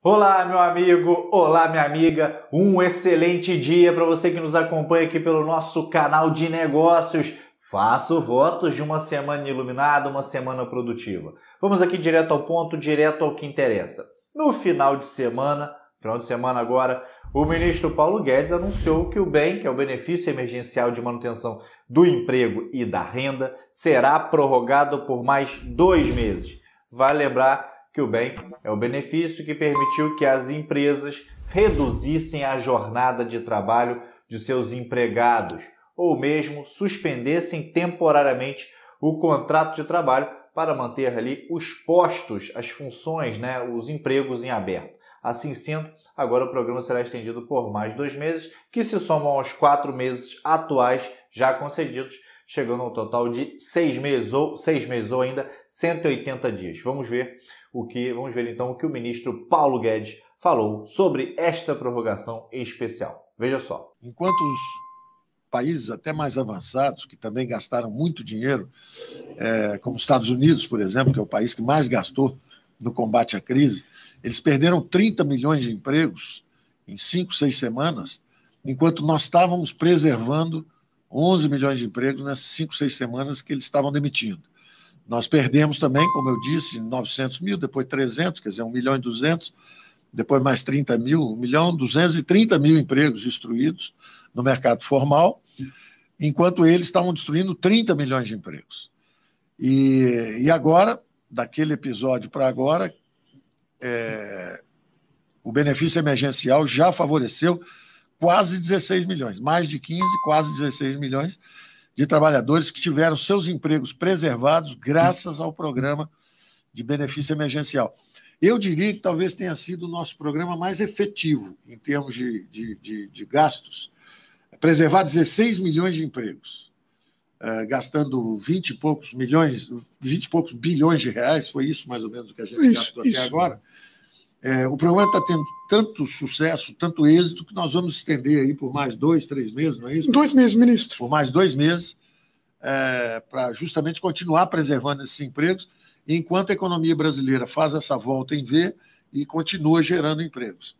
Olá, meu amigo! Olá, minha amiga! Um excelente dia para você que nos acompanha aqui pelo nosso canal de negócios. Faço votos de uma semana iluminada, uma semana produtiva. Vamos aqui direto ao ponto, direto ao que interessa. No final de semana agora, o ministro Paulo Guedes anunciou que o BEM, que é o Benefício Emergencial de Manutenção do Emprego e da Renda, será prorrogado por mais 2 meses. Vale lembrar que o BEM é o benefício que permitiu que as empresas reduzissem a jornada de trabalho de seus empregados ou mesmo suspendessem temporariamente o contrato de trabalho para manter ali os postos, as funções, os empregos em aberto. Assim sendo, agora o programa será estendido por mais 2 meses, que se somam aos 4 meses atuais já concedidos, chegando ao total de 6 meses ou 6 meses ou ainda 180 dias. Vamos ver então o que o ministro Paulo Guedes falou sobre esta prorrogação especial. Veja só. Enquanto os países até mais avançados, que também gastaram muito dinheiro, como os Estados Unidos, por exemplo, que é o país que mais gastou no combate à crise, eles perderam 30 milhões de empregos em 5, 6 semanas, enquanto nós estávamos preservando 11 milhões de empregos nessas 5, 6 semanas que eles estavam demitindo. Nós perdemos também, como eu disse, 900 mil, depois 300, quer dizer, 1 milhão e 200, depois mais 30 mil, 1 milhão e 230 mil empregos destruídos no mercado formal, enquanto eles estavam destruindo 30 milhões de empregos. E agora, daquele episódio para agora, o benefício emergencial já favoreceu quase 16 milhões, mais de 15, quase 16 milhões de trabalhadores que tiveram seus empregos preservados graças ao programa de benefício emergencial. Eu diria que talvez tenha sido o nosso programa mais efetivo em termos de gastos, preservar 16 milhões de empregos, gastando 20 e poucos bilhões de reais, foi isso mais ou menos o que a gente gastou até agora. O programa está tendo tanto sucesso, tanto êxito, que nós vamos estender aí por mais 2, 3 meses, não é isso? 2 meses, ministro. Por mais 2 meses, para justamente continuar preservando esses empregos, enquanto a economia brasileira faz essa volta em V e continua gerando empregos.